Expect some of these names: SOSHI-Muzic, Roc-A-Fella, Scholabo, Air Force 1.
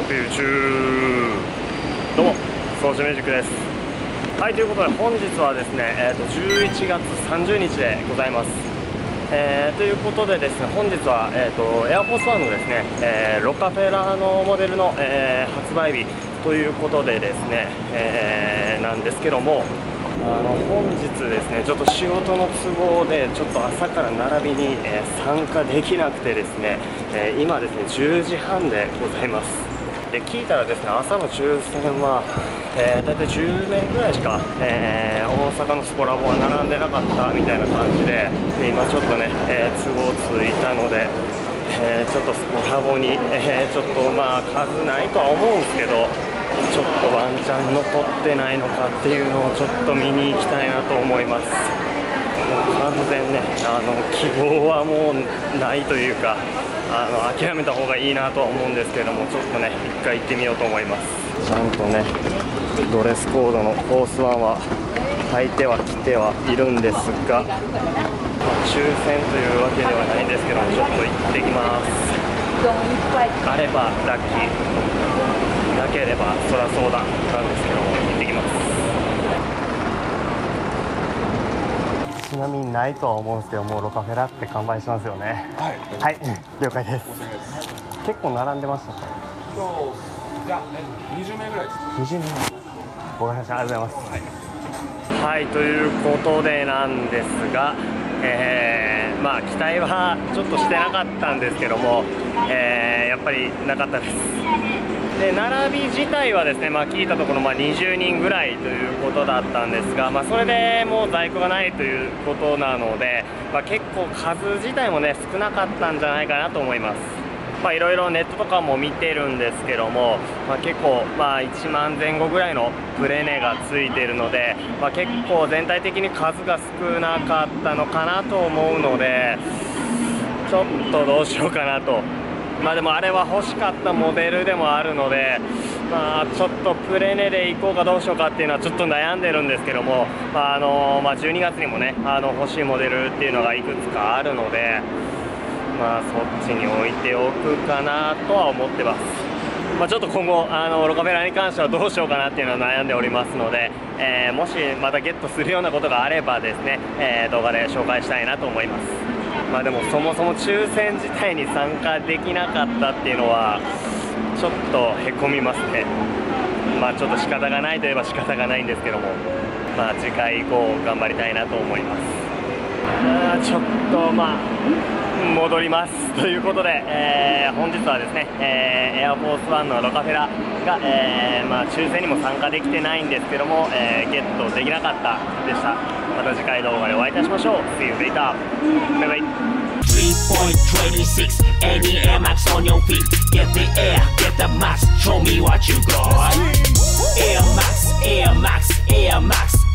サピューチュー、どうもソーシュミュージックです。はい、ということで本日はですね、11月30日でございます。ということでですね、本日は、エアフォース1のですね、ロカフェラーのモデルの、発売日ということでですね、なんですけども、本日ですね、ちょっと仕事の都合でちょっと朝から並びに、参加できなくてですね、今ですね10時半でございます。で、聞いたらですね、朝の抽選は、大体10名ぐらいしか、大阪のスコラボは並んでなかったみたいな感じで、今ちょっとね、都合ついたので、ちょっとスコラボに、ちょっとまあ数ないとは思うんですけど、ちょっとワンチャン残ってないのかっていうのをちょっと見に行きたいなと思います。完全ね、希望はもうないというか、諦めた方がいいなとは思うんですけども、ちょっとね一回行ってみようと思います。ちゃんとねドレスコードのフォース1は履いてはきてはいるんですが、抽選というわけではないんですけども、ちょっと行ってきます。あればラッキー、なければそりゃそうだなんですけど、行ってきます。ちなみにないとは思うんですけど、もうロカフェラって完売しますよね。はい、はい、了解です。結構並んでましたね。そうじゃあ20名ぐらいです。20名、ごめんなさい、ありがとうございます。はい、はい、ということでなんですが、まあ期待はちょっとしてなかったんですけども、やっぱりなかったです。で、並び自体はですね、まあ、聞いたところ、まあ、20人ぐらいということだったんですが、まあ、それでもう在庫がないということなので、まあ、結構数自体もね少なかったんじゃないかなと思います。まあ、いろいろネットとかも見てるんですけども、まあ、結構、まあ、1万前後ぐらいのプレ値がついているので、まあ、結構全体的に数が少なかったのかなと思うので、ちょっとどうしようかなと。まあでもあれは欲しかったモデルでもあるので、まあ、ちょっとプレネで行こうかどうしようかっていうのはちょっと悩んでるんですけども、まあまあ、12月にもね欲しいモデルっていうのがいくつかあるので、まあ、そっちに置いておくかなとは思ってます。まあ、ちょっと今後ロカフェラに関してはどうしようかなっていうのは悩んでおりますので、もしまたゲットするようなことがあればですね、動画で紹介したいなと思います。まあでもそもそも抽選自体に参加できなかったっていうのはちょっとへこみますね。まあちょっと仕方がないといえば仕方がないんですけども、まあ次回以降頑張りたいなと思います。ちょっとまあ戻りますということで、本日はですね、エアフォース1のロカフェラが、まあ抽選にも参加できてないんですけども、ゲットできなかったでした。また次回動画でお会いいたしましょう。See you later. Bye bye. 3.26 Any Air Max on your feet. Get the air, get the max. Show me what you got. Air Max, Air Max, Air Max.